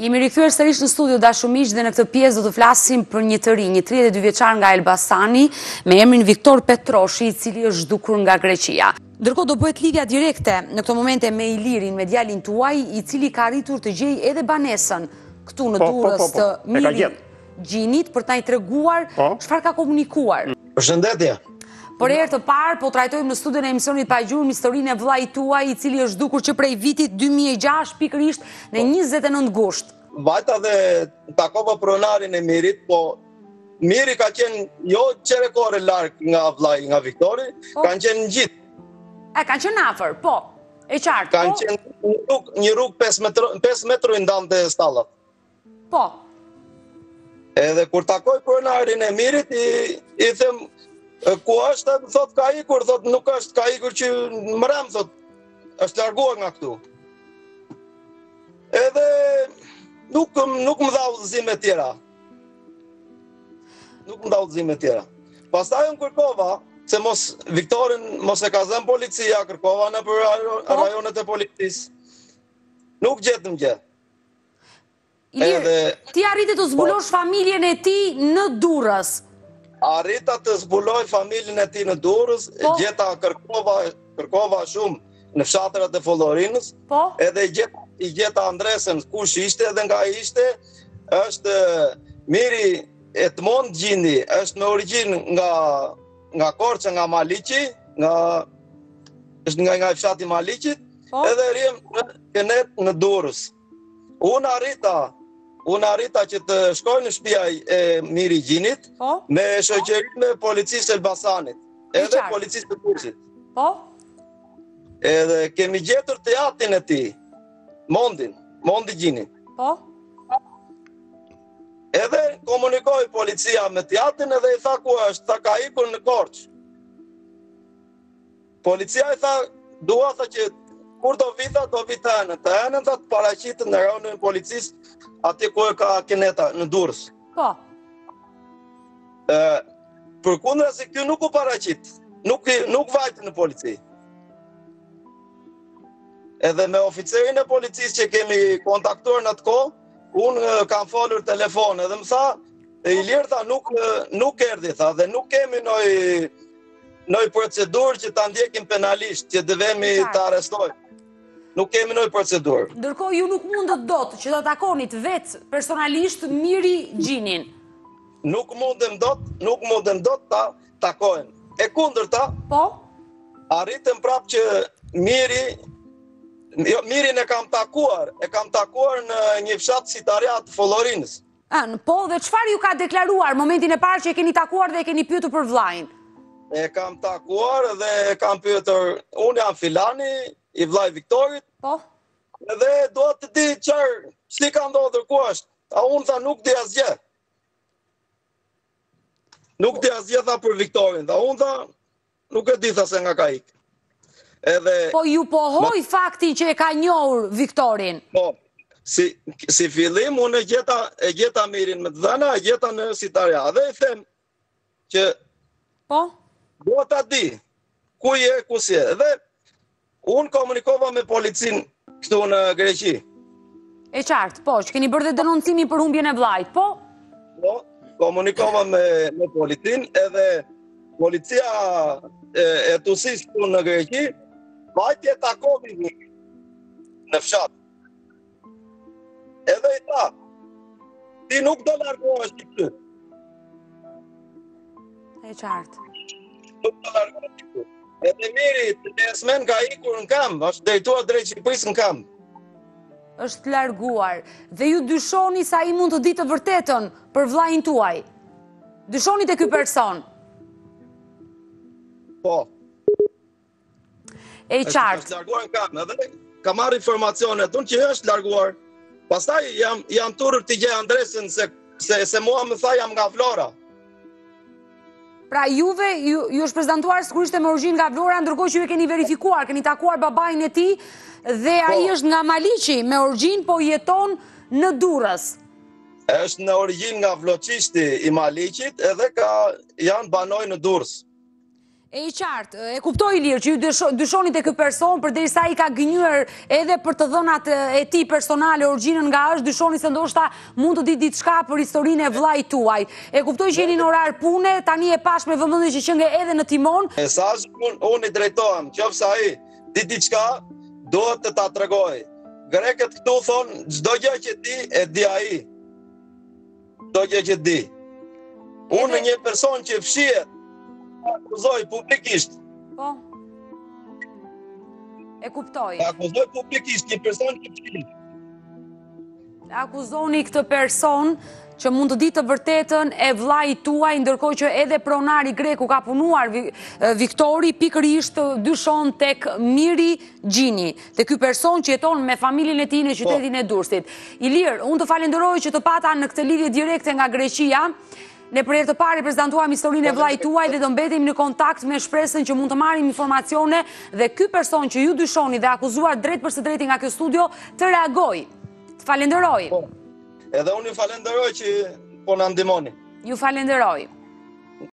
Jemi rikthyer sërish në studio dashur miq dhe në këtë pjesë do të flasim për një të ri, një 32 vjeçar nga Elbasani me emrin Viktor Petroshi, I cili është zhdukur nga Greqia. Ndërkohë do bëhet lidhja direkte në këtë momente me Ilirin, me djalin tuaj, I cili ka arritur të gjejë edhe banesën këtu në Durrës të Miri Gjinit për ta I treguar çfarë ka komunikuar. Përshëndetje. Për herë të parë po trajtojmë në studion e emisionit pa gjuhën historinë e vllait tuaj I cili është zhdukur që prej vitit 2006 pikërisht në 29 gusht. Vajta dhe takova pronarin e Mirit, po Miri ka qenë jo Çerkore Lark nga vllai nga Viktori, kanë qenë ngjit. E kanë qenë afër, po. E qartë. Kanë qenë një rrugë 5 metra I ndante stallat. Po. Edhe kur takoj pronarin e Mirit I them Ku është, thot ka ikur, thot nuk është, ka ikur që mërem, thot, është larguar nga këtu. Edhe nuk më dha udhëzime tjera. Pastaj unë kërkova, se mos Viktorin mos e ka zënë policia, kërkova në për rajonet e policisë. Nuk gjetëm gjë. Ilir, ti arriti të zbulosh familjen e ti në Durrës. Arrita të zbuloj familjen e tij në Durrës, gjeta kërkova shumë në fshatrat e Follorinës, edhe gjeta adresën kush ishte edhe nga ishte, është Miri Mondi Gjini, është me origjinë nga Korca, nga Maliq, është nga fshati I Maliqit, edhe rrim në Durrës. Unë arrita që të shkoj në shtëpi e Miri Gjinit me shoqërinë e policisë Elbasanit, edhe policisë të Durrësit. Po. Edhe kemi gjetur teatrin e tij, Mondi Gjini. Po. Edhe komunikoi policia me teatrin edhe I tha ku është, tha ka ikur në Korçë. Policia I tha dua që Kur do vi të enën, të paraqitet në rajonin e policisë, aty ku e ka kineta në Durrës. Po. Përkundrazi këtu nuk u paraqit, nuk vajti në polici. Edhe me oficerin e policisë që kemi kontaktuar në atë kohë, unë kam folur telefon edhe më tha, Ilerta nuk erdhi, tha, dhe nuk kemi ndonjë procedurë që ta ndjekim penalisht, që devemi ta arrestojmë. Nuk kemi ndonjë procedurë. Ndërkohë ju nuk mundet dot që ta takonit vetë personalisht Miri Gjinin. Nuk mundem dot ta takojmë. E kundërta, po. Arritëm prapë që Mirin e kam takuar në një fshat sitariat të Follorinës. Po, dhe çfarë ju ka deklaruar momentin e parë që e keni takuar dhe e keni pyetur për vllain? E kam takuar dhe e kam pyetur, unë jam filani I vllai Viktorit. Po. Edhe dua të di çfarë, si ka ndodhur, ku është. Unë tha nuk di asgjë. Nuk di asgjë tha për Viktorin, tha unë tha nuk e di tha se nga ka ik. Edhe Po ju pohoi faktin që e ka njohur Viktorin. Po. Si fillim unë e gjeta Mirin me të dhëna, e gjeta në Sitaria. Dhe I them që Po. Dua ta di ku je, ku si je. Dhe Unë komunikova me policin këtu në Greqi. E qartë, po, që keni bërë dhe denoncimin për humbjen e vllait, po? Po, komunikova me policin edhe policia e Tusis këtu në Greqi, vajtje takovi në fshat. Edhe I tha, ti nuk do largohesh këtu. E qartë. Nuk do largohesh këtu. Edhe Miri, të nesmen ka ikur në kam, është drejtuar drejt Shqipërisë në kam. Është larguar, dhe ju dyshoni sa I mund të ditë të vërtetën për vllain tuaj. Dyshoni te ky person. Po. E qartë. Është larguar në kam, edhe kam marrë informacionet unë që është larguar. Pastaj jam turur t'i gjej adresën se mua më tha jam nga Flora. Pra juve, ju është prezentuar sigurisht me origjinë nga Vlora, ndërkohë që ju e keni verifikuar, keni takuar babain e tij dhe ai është nga Maliqi, me origjinë po jeton në Durrës. Është në origjinë nga Vloçishti I Maliqit, edhe janë banoj në Durrës. E I qartë, e kuptoj Ilir që ju dyshonit e kë person përderisa I ka gënjur edhe për të dhënat e tij personale, origjinën nga është, dyshoni se ndoshta mund të ditë diçka për historinë e vllait tuaj. E kuptoj që jeni në orar pune, tani e pash me vëmendje që qënge edhe në timon. Mesazhi unë I drejtohem, qoftë ai di diçka, duhet të ta tregoj. Grekët këtu thonë çdo gjë që di e di ai. Çdo gjë që di. Unë një person që fshihet Akuzoj publikisht. Po. E kuptoj. Akuzoj publikisht një person që fshihet. Akuzoni këtë person që mund të ditë të vërtetën e vllait tuaj, ndërkohë që edhe pronari greku ka punuar Viktori pikërisht dyshon tek Miri Gjini, tek ky person që jeton me familjen e tij në qytetin e Durrësit. Ilir, unë të falenderoj që të pata në këtë lidhje direkte nga Greqia. Ne për herë të parë prezantuam historinë e vllait tuaj dhe do mbetim në kontakt me shpresën që mund të marrim informacione dhe ky person që ju dyshoni dhe akuzuar drejt për së drejti nga ky studio të reagojë. Të falenderoj. Edhe unë ju falenderoj që po na ndihmoni. Ju falenderoj.